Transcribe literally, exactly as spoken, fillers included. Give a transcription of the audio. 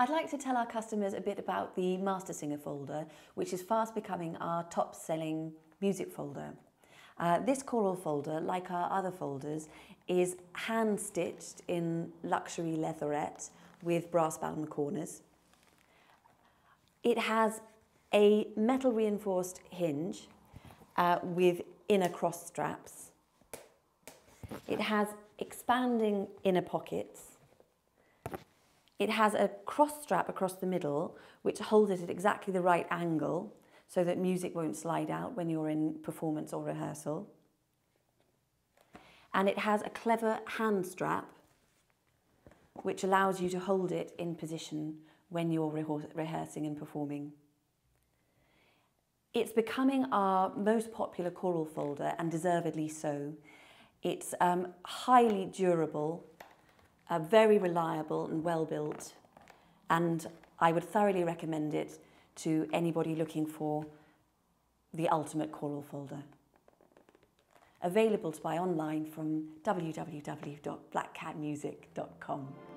I'd like to tell our customers a bit about the Master Singer folder, which is fast becoming our top-selling music folder. Uh, this Choral folder, like our other folders, is hand-stitched in luxury leatherette with brass-bound corners. It has a metal-reinforced hinge uh, with inner cross straps. It has expanding inner pockets. It has a cross strap across the middle, which holds it at exactly the right angle so that music won't slide out when you're in performance or rehearsal. And it has a clever hand strap, which allows you to hold it in position when you're rehearsing and performing. It's becoming our most popular Choral folder, and deservedly so. It's um, highly durable, Uh, very reliable and well-built, and I would thoroughly recommend it to anybody looking for the ultimate Choral folder. Available to buy online from w w w dot black cat music dot com.